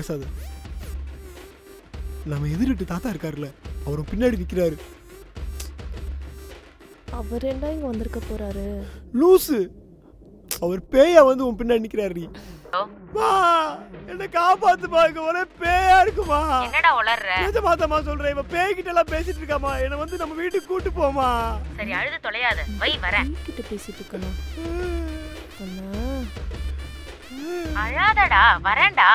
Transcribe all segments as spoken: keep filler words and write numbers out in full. பேசாத. நம்ம எதிரிட்டு தாத்தா இருக்காருல்ல, அவரு பின்னாடி நிக்கிறாரு. அவர் என்ன இங்க வந்திருக்க போறாரு? லூசு, அவர் பேயா வந்து உன் பின்னாடி நிக்கிறாரு. வா, என்ன காப்பாத்து பாருங்க, ஒரே பேயா இருக்குமா? என்னடா உளறற? எதை பார்த்தமா சொல்றே? இவ பேய் கிட்ட எல்லாம் பேசிட்டு இருக்காமா? என்ன வந்து நம்ம வீட்டுக்கு கூட்டி போமா? சரி அழுது தொலையாத, வை வரேன். கிட்ட பேசிட்டு இருக்கணும். அம்மா அழாதடா, வரேன்டா.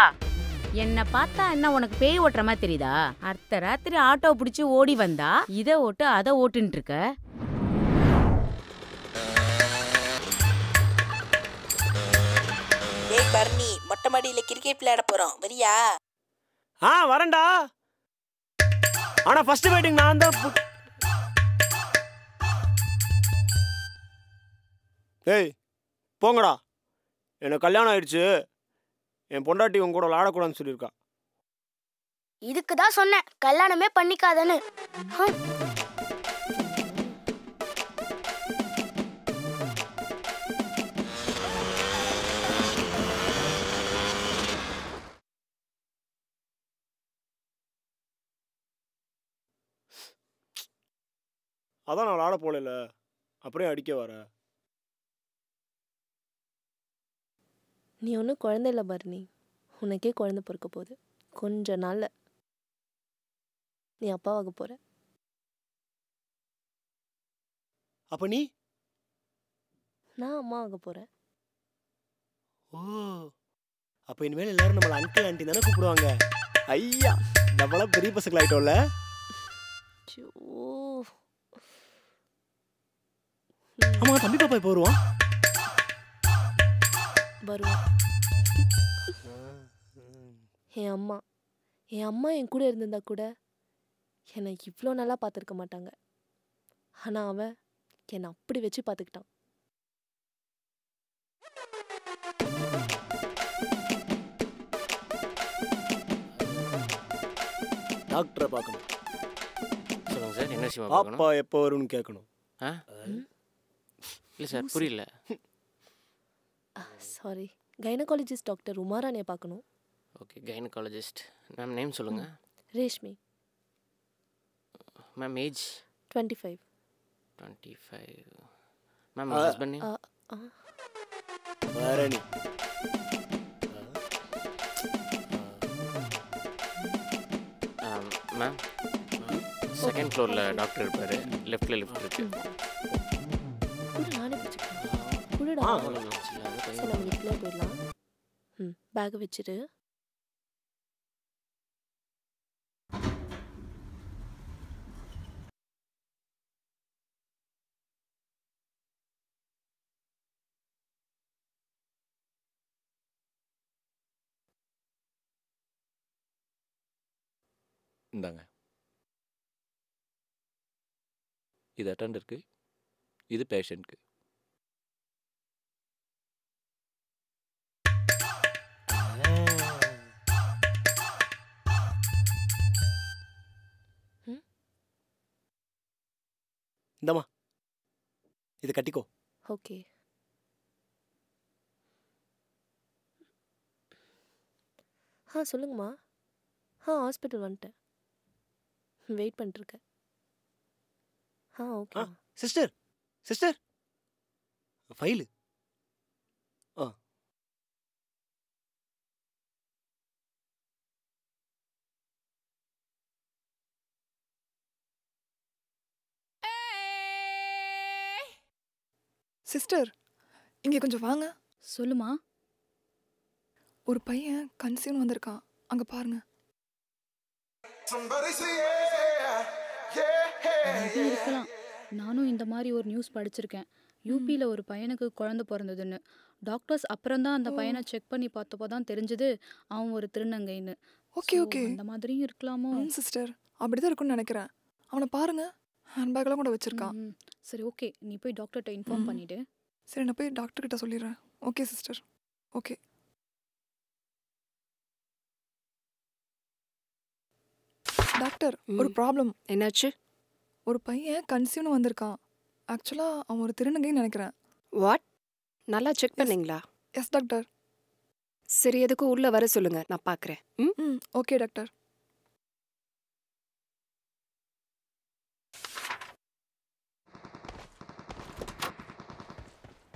என்ன பார்த்தா என்ன உனக்கு பேய் ஓட்டுற மாதிரி தெரியுதா? அடுத்த ராத்திரி ஆட்டோ பிடிச்சி ஓடி வந்தா இதை ஓட்டு அதை ஓட்டுன்னு இருக்க. ஏய் பர்னி, மொட்டை மாடியில கிரிக்கெட் விளையாட போறோம், வரியா? ஆ வரேன்டா, ஆனா ஃபர்ஸ்ட் பேட்டிங் நான் தான். ஏய் போங்கடா, எனக்கு கல்யாணம் ஆயிடுச்சு, என் பொண்டாட்டி உங்க கூட விளையாடக்கூடாதுன்னு சொல்லியிருக்கா. இதுக்குதான் சொன்னேன் கல்யாணமே பண்ணிக்காதன்னு. அதான் நான் விளையாட போல, அப்படியே அடிக்க வர. நீ ஒன்றும் குழந்தை இல்லை பரணி, உனக்கே குழந்தை பிறக்க போகுது. கொஞ்ச நாளில் நீ அப்பாவாக போகிற. அப்போ நீ? நான் அம்மாவாக போகிறேன். ஓ, அப்போ இனிமேல் எல்லாரும் நம்மளை அங்கிள் ஆண்டி தானே கூப்பிடுவாங்க. ஐயா, நம்மளாம் பெரிய பசங்கள் ஆகிட்டோம்ல. ஆமாம், தம்பி பாப்பா இப்போ வருவான். என் அம்மா என் அம்மா என் கூட இருந்திருந்தா கூட என்னை இவ்வளோ நல்லா பார்த்துருக்க மாட்டாங்க. ஆனால் அவன் என்னை அப்படி வச்சு பார்த்துக்கிட்டான். டாக்டரை பார்க்கணும். சொல்லுங்க சார், என்ன விஷயமா பார்க்கணும்? அப்பா எப்போ வரும்னு கேட்கணும். ஆ இல்லை சார், புரியல. சாரி, கைனகாலஜிஸ்ட் டாக்டர் உமாராணியை பார்க்கணும். Okay, gynaecologist. மேம் நேம் சொல்லுங்கள். Reshmi. Ma'am age? Twenty five. Twenty five ma'am. Husband name? Bharani. Ma'am second ஃப்ளோரில் டாக்டர் இருப்பார், லெஃப்டில் லிஃப்ட் இருக்குது. போயிடலாம். ம், பேக் வச்சுட்டு. இந்தாங்க, இது அட்டெண்டருக்கு, இது பேஷண்ட்க்கு. இந்தமா, இது கட்டிக்கோ. ஓகே. ஆ சொல்லுங்கம்மா. ஆ ஹாஸ்பிட்டல் வந்துட்டேன், வெயிட் பண்ணிட்டுருக்கேன். ஆ ஓகே. Sister sister file. ஆ சிஸ்டர், இங்கே கொஞ்சம் வாங்க. சொல்லுமா. ஒரு பையன் கன்சீவ் வந்திருக்கான், அங்கே பாருங்க. இருக்கலாம், நானும் இந்த மாதிரி ஒரு நியூஸ் படிச்சிருக்கேன். யூபியில் ஒரு பையனுக்கு குழந்தை பிறந்ததுன்னு டாக்டர்ஸ் அப்புறம்தான் அந்த பையனை செக் பண்ணி பார்த்தப்போ தான் தெரிஞ்சது அவன் ஒரு திருநங்கைன்னு. ஓகே ஓகே, இந்த மாதிரியும் இருக்கலாமோ? சிஸ்டர் அப்படிதான் இருக்குன்னு நினைக்கிறேன். அவனை பாருங்க, ஹேண்ட்பேக்லாம் கூட வச்சிருக்கான். சரி ஓகே, நீ போய் டாக்டர்கிட்ட இன்ஃபார்ம் பண்ணிவிடு. சரி நான் போய் டாக்டர்கிட்ட சொல்லிடுறேன். Okay sister. ஓகே. டாக்டர் ஒரு ப்ராப்ளம். என்னாச்சு? ஒரு பையன் கன்சீவ்னு வந்திருக்கான். ஆக்சுவலாக அவன் ஒரு திருநங்கைன்னு நினைக்கிறேன். வாட்? நல்லா செக் பண்ணீங்களா? Yes doctor. சரி எதுக்கு உள்ள வர சொல்லுங்க நான் பார்க்கறேன். ம் ஓகே டாக்டர்.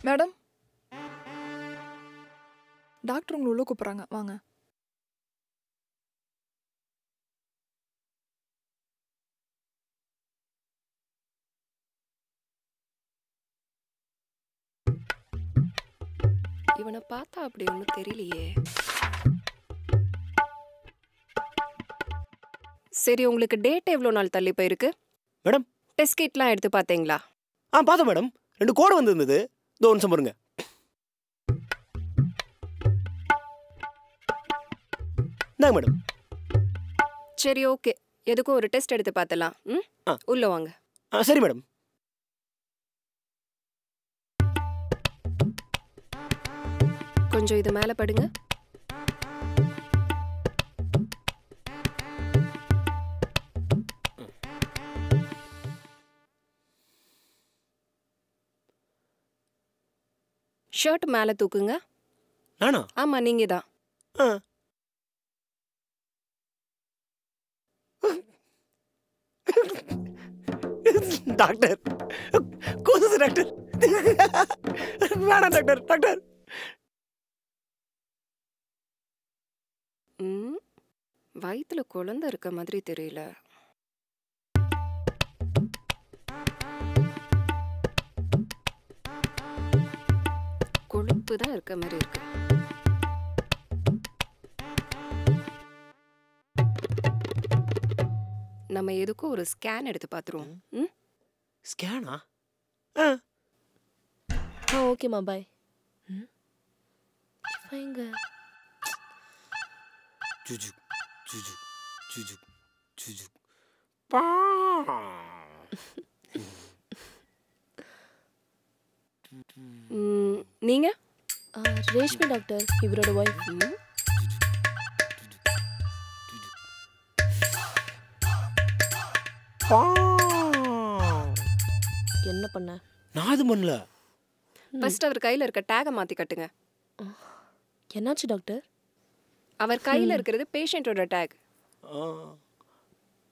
மேடம் டாக்டர் உங்களை உள்ள கூப்பிடுறாங்க வாங்க. இவனை பார்த்தா அப்படி ஒன்றும் தெரியலையே. சரி உங்களுக்கு டேட் எவ்வளோ நாள் தள்ளி போயிருக்கு மேடம்? டெஸ்ட் கிட்லாம் எடுத்து பார்த்தீங்களா? ஆ பார்த்தோம் மேடம். ரெண்டு கோடு வந்துருந்தது. இதோ ஒன்று பாருங்க. இந்தாங்க மேடம். சரி ஓகே எதுக்கும் ஒரு டெஸ்ட் எடுத்து பார்த்தலாம். ம் உள்ளே வாங்க. ஆ சரி மேடம். கொஞ்சம் இது மேலே படுங்க. ஷர்ட் மேலே தூக்குங்க. நானா? ஆமா நீங்க தான். டாக்டர் கூசுது டாக்டர். வேணாம் டாக்டர் டாக்டர். ம் வயிற்றுல குழந்தை இருக்க மாதிரி தெரியல. கொழுப்பு தான் இருக்க மாதிரி இருக்கு. நம்ம எதுக்கும் ஒரு ஸ்கேன் எடுத்து பார்த்துருவோம். ம் ஸ்கேனா? ஆ ஓகேம்மா பாய். ம் ஃபைங்க. Juju, juju, juju, juju. Hmm. நீங்க? ரேஷ்மி டாக்டர் இவரோட வைஃப். என்ன பண்ண? நான் அது பண்ணல. ஃபர்ஸ்ட் அவர் கையில இருக்க டேக மாத்தி கட்டுங்க. என்னாச்சு டாக்டர்? அவர் கையில இருக்கிறது பேஷண்டோட டேக்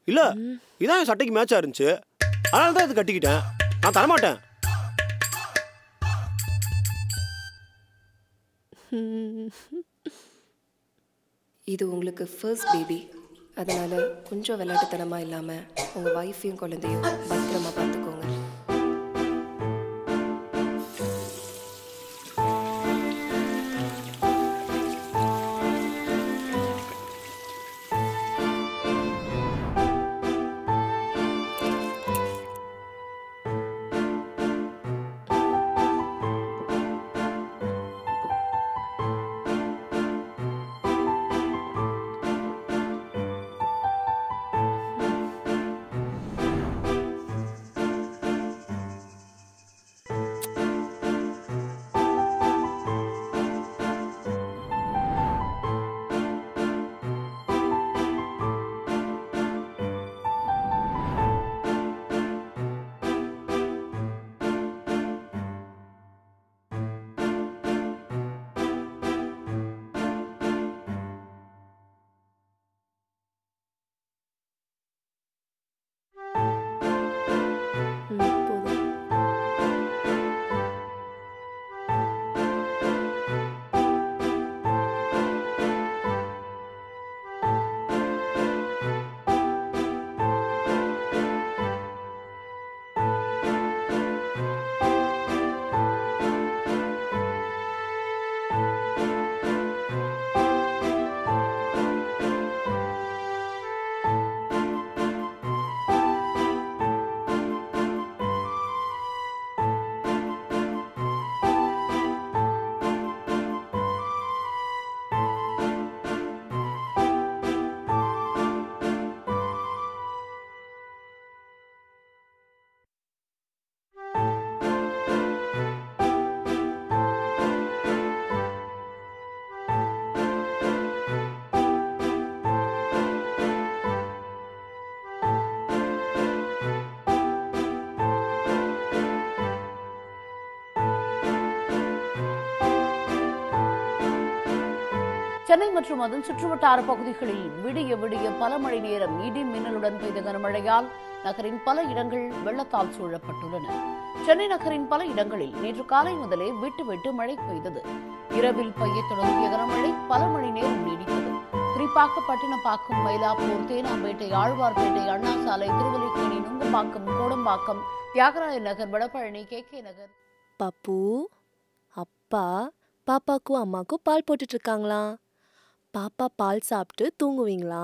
இல்ல. இதான் சட்டைக்கு மேட்சா இருந்துச்சு. அதனால தான் அது கட்டிக்கிட்டேன். நான் தரமாட்டேன். இது உங்களுக்கு ஃபர்ஸ்ட் பேபி. அதனால கொஞ்சம் விளையாட்டுத்தனமா இல்லாம உங்க வைஃபையும் குழந்தையும் பத்திரமா பார்த்துக்கோங்க. சென்னை மற்றும் அதன் சுற்றுவட்டார பகுதிகளில் விடிய விடிய பல மணி நேரம் இடி மின்னலுடன் பெய்த கனமழையால் நகரின் பல இடங்கள் வெள்ளத்தால் சூழப்பட்டுள்ளன. சென்னை நகரின் பல இடங்களில் நேற்று காலை முதலே விட்டு விட்டு மழை பெய்தது. இரவில் பெய்ய தொடங்கிய கனமழை பல மணி நேரம் நீடித்தது. குறிப்பாக பட்டினப்பாக்கம், மயிலாப்பூர், தேனாம்பேட்டை, ஆழ்வார்பேட்டை, அண்ணா சாலை, திருவல்லிக்கேணி, நுங்கம்பாக்கம், கோடம்பாக்கம், தியாகராய நகர், வடபழனி, கே கே நகர். பாப்பு, அப்பா பாப்பாக்கும் அம்மாக்கும் பால் போட்டுட்டு இருக்காங்களா? பாப்பா பால் சாப்பிட்டு தூங்குவீங்களா?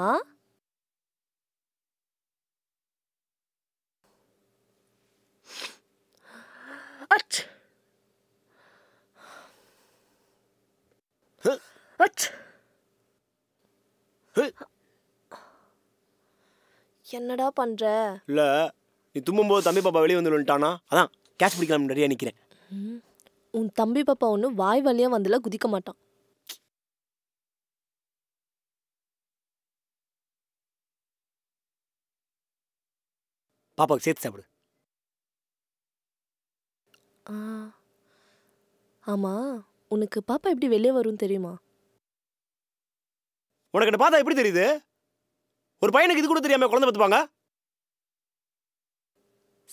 என்னடா பண்ற? இல்ல நீ தும்பும்போது தம்பி பாப்பா வெளியே வந்துட்டானா, அதான் கேட்ச் பிடிக்கலாம் ரெடியா நிக்கிறேன். உன் தம்பி பாப்பா ஒன்றும் வாய் வழியா வந்துல குதிக்க மாட்டான். பாப்பாக்கு சேர்த்து சாப்பிடு. ஆமா, உனக்கு பாப்பா எப்படி வெளியே வரும் தெரியுமா? உனக்கு என்ன பாத்தா எப்படி தெரியுது? ஒரு பையனுக்கு இது கூட தெரியாம குழந்தை பத்துப்பாங்க.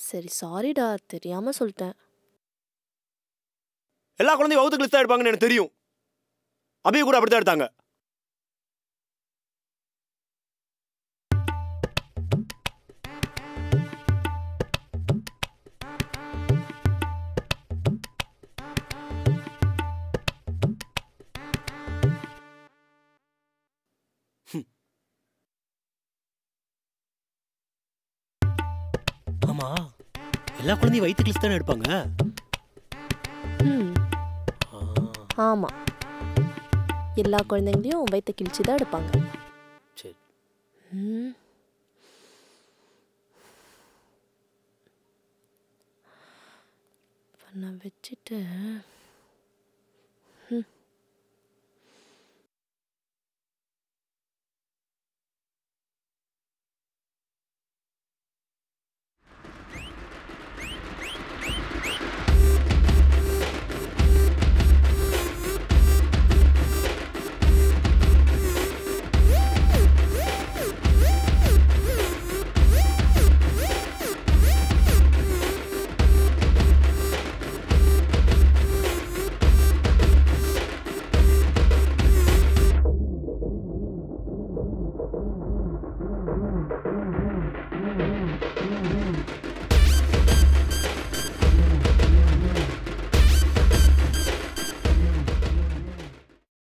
சரி சாரிடா, தெரியாம சொல்லிட்டேன். எல்லா குழந்தையும் வகுத்து கிழிச்சு தான் எடுப்பாங்கன்னு எனக்கு தெரியும். அபியை கூட அப்படித்தான் எடுத்தாங்க. ஆமா, எல்லா குழந்தையும் வயிற்று கிழிச்சு தானே எடுப்பாங்க. ஆமாம், எல்லா குழந்தைங்களையும் வயிற்று கிழிச்சு தான் எடுப்பாங்க. சரி, நான் வச்சுட்டு